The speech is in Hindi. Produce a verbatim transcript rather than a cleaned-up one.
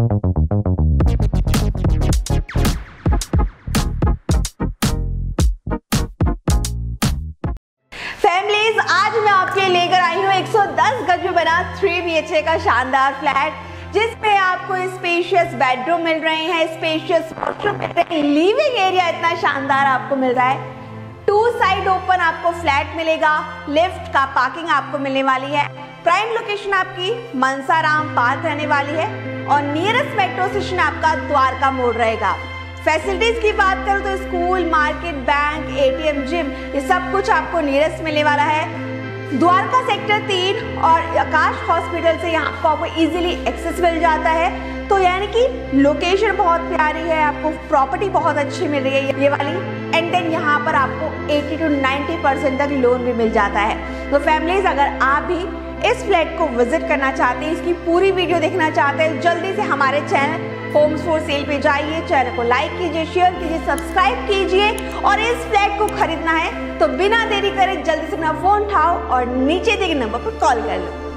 फैमिलीज, आज मैं आपके लेकर आई हूँ एक सौ दस गज में बना थ्री बी एच के का शानदार फ्लैट, जिसमें आपको स्पेशियस बेडरूम मिल रहे हैं, स्पेशियस वॉशरूम मिल रहे हैं, लिविंग एरिया इतना शानदार आपको मिल रहा है। टू साइड ओपन आपको फ्लैट मिलेगा, लिफ्ट का पार्किंग आपको मिलने वाली है। प्राइम लोकेशन आपकी मनसा राम पार्क रहने वाली है और नियरेस्ट मेट्रो स्टेशन आपका द्वारका मोड रहेगा। फैसिलिटीज की बात करूँ तो school, market, bank, A T M, gym, ये सब कुछ आपको नियरेस्ट मिलने वाला है। द्वारका सेक्टर तीन और आकाश हॉस्पिटल से यहाँ आपको आपको इजीली एक्सेस मिल जाता है। तो यानी कि लोकेशन बहुत प्यारी है, आपको प्रॉपर्टी बहुत अच्छी मिल रही है ये वाली। एंड देन यहाँ पर आपको अस्सी टू नब्बे परसेंट तक लोन भी मिल जाता है। तो फैमिलीज, अगर आप भी इस फ्लैट को विजिट करना चाहते हैं, इसकी पूरी वीडियो देखना चाहते हैं, जल्दी से हमारे चैनल होम्स फॉर सेल पे जाइए, चैनल को लाइक कीजिए, शेयर कीजिए, सब्सक्राइब कीजिए। और इस फ्लैट को खरीदना है तो बिना देरी करे जल्दी से अपना फोन उठाओ और नीचे दिए गए नंबर पर कॉल कर लो।